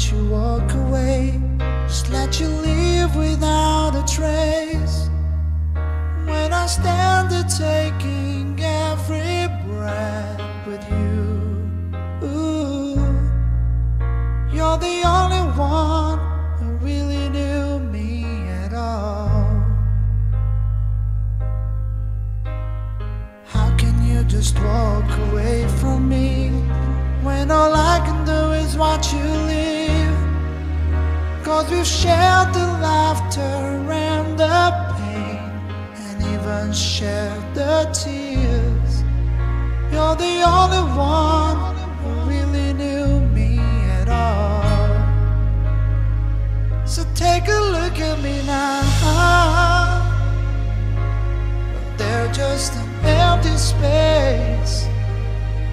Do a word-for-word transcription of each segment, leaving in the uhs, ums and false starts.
let you walk away, just let you leave without a trace. When I stand there taking every breath with you, ooh, you're the only one who really knew me at all. How can you just walk away from me when all I can do is watch you leave? Cause we've shared the laughter and the pain, and even shared the tears. You're the only one who really knew me at all. So take a look at me now, but they're just an empty space,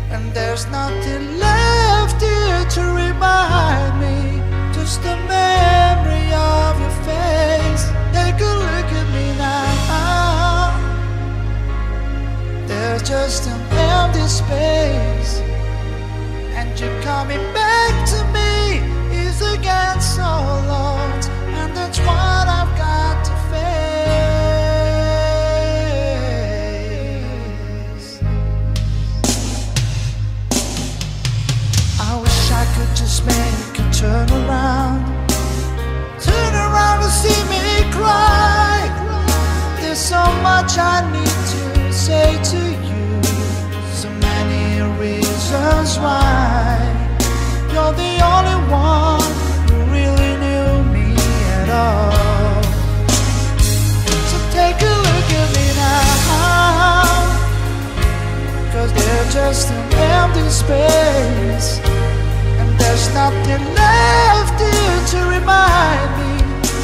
and there's nothing left here to remind me, just a memory of your face. Take a look at me now, there's just an empty space, and you coming back to me is again so long, and that's what I've got to face. Just make you turn around, turn around and see me cry. There's so much I need to say to you, so many reasons why. You're the only one who really knew me at all. So take a look at me now, cause they're just an empty space, there's nothing left here to remind me,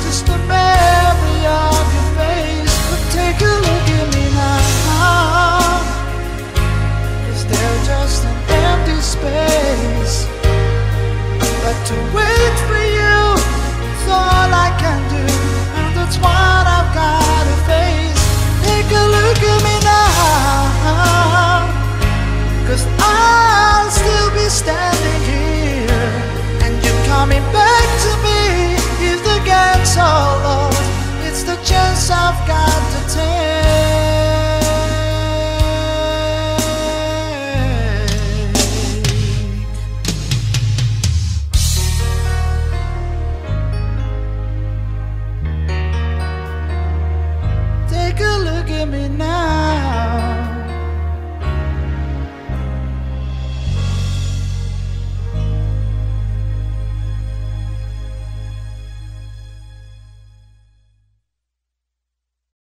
just the memory of your face. But take a look at me now, is there just an empty space? But to wait for you is all I can do, and that's what I've got to face. Take a look at me now, cause I'll still be standing here, coming back to me if the game's all lost. It's the chance I've got to take. Take a look at me now,